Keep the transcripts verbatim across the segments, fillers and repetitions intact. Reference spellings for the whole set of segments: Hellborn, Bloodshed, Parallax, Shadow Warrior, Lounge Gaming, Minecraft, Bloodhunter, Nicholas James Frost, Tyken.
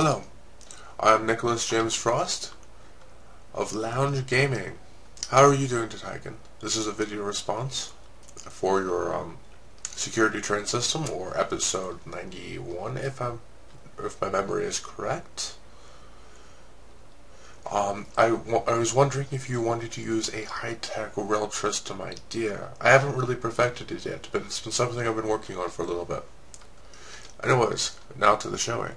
Hello, I'm Nicholas James Frost of Lounge Gaming. How are you doing today, Tyken? This is a video response for your um, security train system, or episode ninety-one, if I'm, if my memory is correct. Um, I, w I was wondering if you wanted to use a high-tech rail system idea. I haven't really perfected it yet, but it's been something I've been working on for a little bit. Anyways, now to the showing.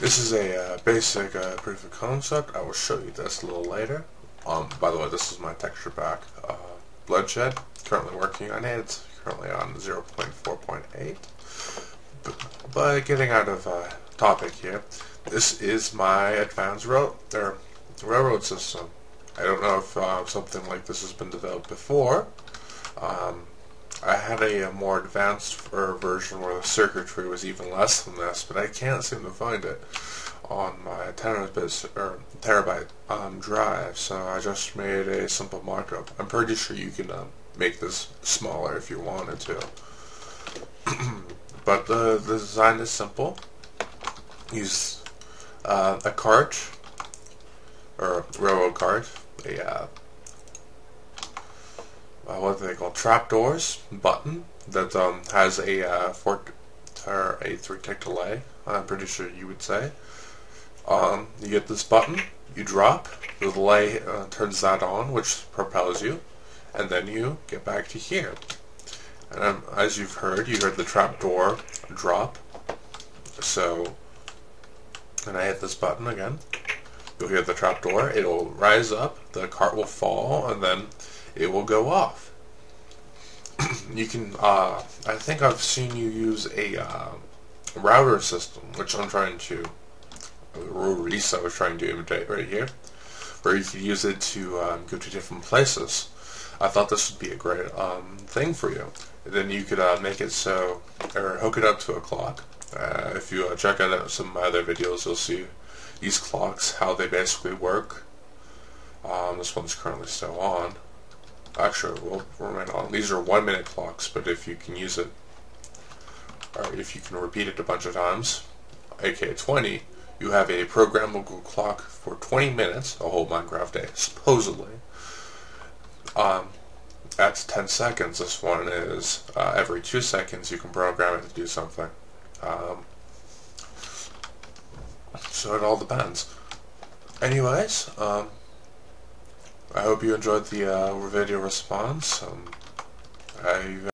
This is a uh, basic uh, proof of concept. I will show you this a little later. Um, by the way, this is my texture pack, uh, Bloodshed. Currently working on it. It's currently on zero point four point eight. But, but getting out of uh, topic here, this is my advanced road or railroad system. I don't know if uh, something like this has been developed before. Um, I had a, a more advanced version where the circuitry was even less than this, but I can't seem to find it on my terabit, or terabyte um, drive, so I just made a simple mock-up. I'm pretty sure you can um, make this smaller if you wanted to. But the, the design is simple. Use uh, a cart, or a railroad cart, a uh, Uh, what do they call trapdoors button that um, has a uh, four or a three tick delay. I'm pretty sure you would say. Um, you get this button, you drop, the delay uh, turns that on, which propels you, and then you get back to here. And um, as you've heard, you heard the trapdoor drop. So, and I hit this button again. You'll hear the trapdoor. It'll rise up. The cart will fall, and then it will go off. You can, uh, I think I've seen you use a uh, router system, which I'm trying to, release I was trying to imitate right here, where you could use it to um, go to different places. I thought this would be a great um, thing for you. And then you could uh, make it so, or hook it up to a clock. Uh, if you uh, check out some of my other videos, you'll see these clocks, how they basically work. Um, this one's currently still on. Actually, we'll remain on. These are one minute clocks, but if you can use it, or if you can repeat it a bunch of times, aka twenty, you have a programmable clock for twenty minutes, a whole Minecraft day, supposedly. Um, that's ten seconds. This one is uh, every two seconds you can program it to do something. Um, so it all depends. Anyways, um, I hope you enjoyed the uh, video response. Um, I